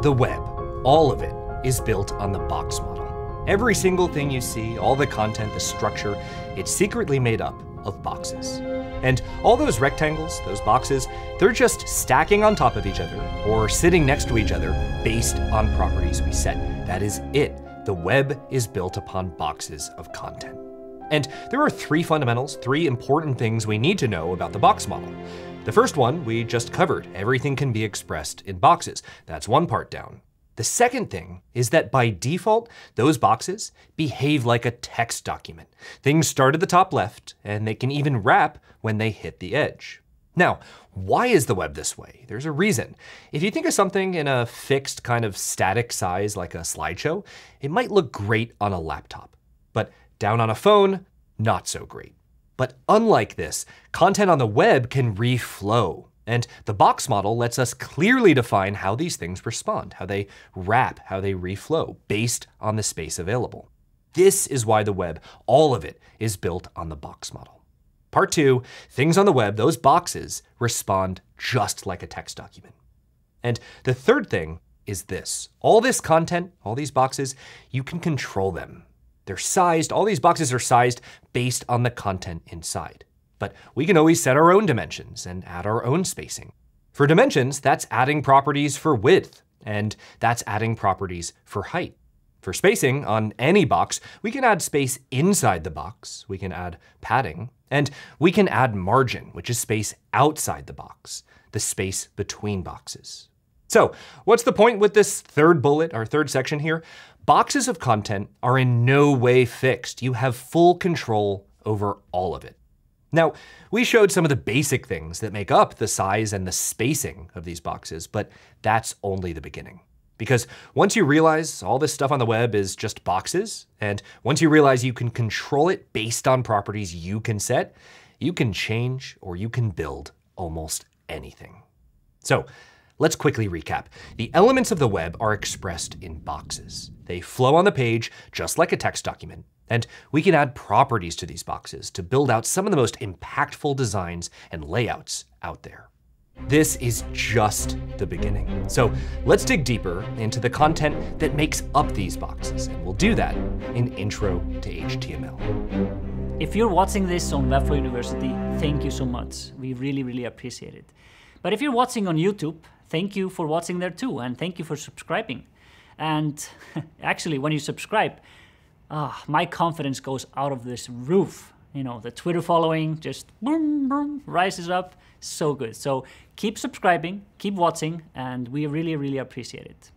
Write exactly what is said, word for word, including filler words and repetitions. The web, all of it, is built on the box model. Every single thing you see, all the content, the structure, it's secretly made up of boxes. And all those rectangles, those boxes, they're just stacking on top of each other or sitting next to each other based on properties we set. That is it. The web is built upon boxes of content. And there are three fundamentals, three important things we need to know about the box model. The first one we just covered. Everything can be expressed in boxes. That's one part down. The second thing is that by default, those boxes behave like a text document. Things start at the top left, and they can even wrap when they hit the edge. Now, why is the web this way? There's a reason. If you think of something in a fixed kind of static size like a slideshow, it might look great on a laptop, but down on a phone, not so great. But unlike this, content on the web can reflow. And the box model lets us clearly define how these things respond, how they wrap, how they reflow based on the space available. This is why the web, all of it, is built on the box model. Part two, things on the web, those boxes, respond just like a text document. And the third thing is this. All this content, all these boxes, you can control them. They're sized, all these boxes are sized based on the content inside. But we can always set our own dimensions and add our own spacing. For dimensions, that's adding properties for width, and that's adding properties for height. For spacing on any box, we can add space inside the box, we can add padding, and we can add margin, which is space outside the box, the space between boxes. So what's the point with this third bullet, our third section here? Boxes of content are in no way fixed. You have full control over all of it. Now, we showed some of the basic things that make up the size and the spacing of these boxes, but that's only the beginning. Because once you realize all this stuff on the web is just boxes, and once you realize you can control it based on properties you can set, you can change or you can build almost anything. So, let's quickly recap. The elements of the web are expressed in boxes. They flow on the page just like a text document, and we can add properties to these boxes to build out some of the most impactful designs and layouts out there. This is just the beginning. So let's dig deeper into the content that makes up these boxes, and we'll do that in Intro to H T M L. If you're watching this on Webflow University, thank you so much. We really, really appreciate it. But if you're watching on YouTube, thank you for watching there too, and thank you for subscribing. And actually, when you subscribe, oh, my confidence goes out of this roof. You know, the Twitter following just boom, boom, rises up. So good. So keep subscribing, keep watching, and we really, really appreciate it.